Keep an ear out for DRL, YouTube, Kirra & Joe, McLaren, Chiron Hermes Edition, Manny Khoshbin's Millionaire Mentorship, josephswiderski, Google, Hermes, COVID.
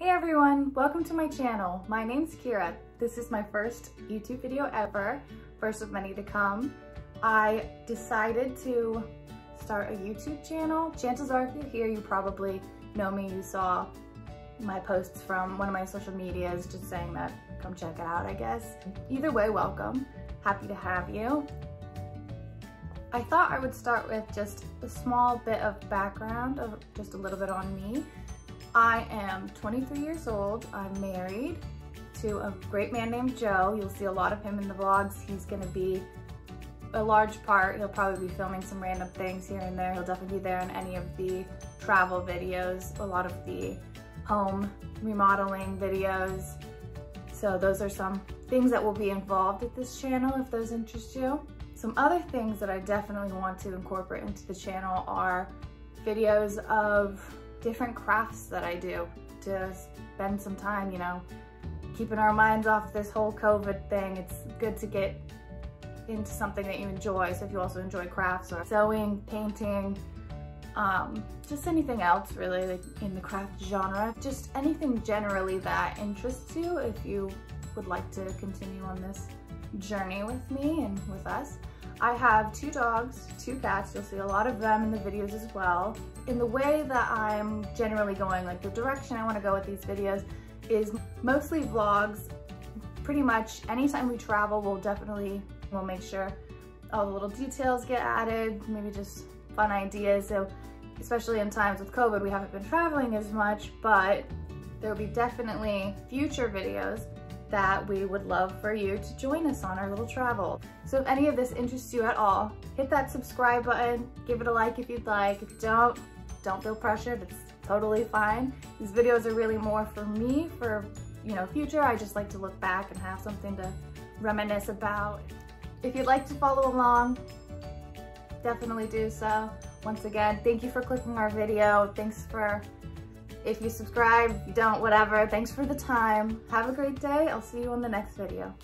Hey everyone, welcome to my channel. My name's Kira. This is my first YouTube video ever, first of many to come. I decided to start a YouTube channel. Chances are if you're here, you probably know me. You saw my posts from one of my social medias just saying that come check it out, I guess. Either way, welcome. Happy to have you. I thought I would start with just a small bit of background, of just a little bit on me. I am 23 years old. I'm married to a great man named Joe. You'll see a lot of him in the vlogs. He's gonna be a large part. He'll probably be filming some random things here and there. He'll definitely be there in any of the travel videos, a lot of the home remodeling videos. So those are some things that will be involved at this channel if those interest you. Some other things that I definitely want to incorporate into the channel are videos of different crafts that I do to spend some time, you know, keeping our minds off this whole COVID thing. It's good to get into something that you enjoy. So if you also enjoy crafts or sewing, painting, just anything else really, like in the craft genre, just anything generally that interests you, if you would like to continue on this journey with me and with us. I have two dogs, two cats. You'll see a lot of them in the videos as well. In the way that I'm generally going, like the direction I want to go with these videos is mostly vlogs. Pretty much anytime we travel, we'll make sure all the little details get added, maybe just fun ideas. So especially in times with COVID, we haven't been traveling as much, but there'll be definitely future videos that we would love for you to join us on our little travel. So if any of this interests you at all, hit that subscribe button, give it a like if you'd like. If you don't feel pressured, it's totally fine. These videos are really more for me, for, you know, future. I just like to look back and have something to reminisce about. If you'd like to follow along, definitely do so. Once again, thank you for clicking our video. Thanks for, if you subscribe, you don't, whatever. Thanks for the time. Have a great day. I'll see you on the next video.